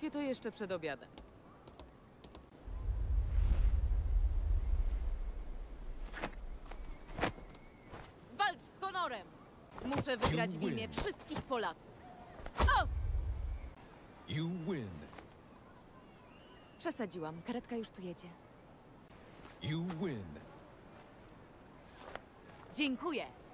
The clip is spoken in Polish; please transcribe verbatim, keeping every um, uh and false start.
załatwię to jeszcze przed obiadem. Walcz z honorem! Muszę wygrać w imię wszystkich Polaków. Os! You win. Przesadziłam. Karetka już tu jedzie. You win. Dziękuję.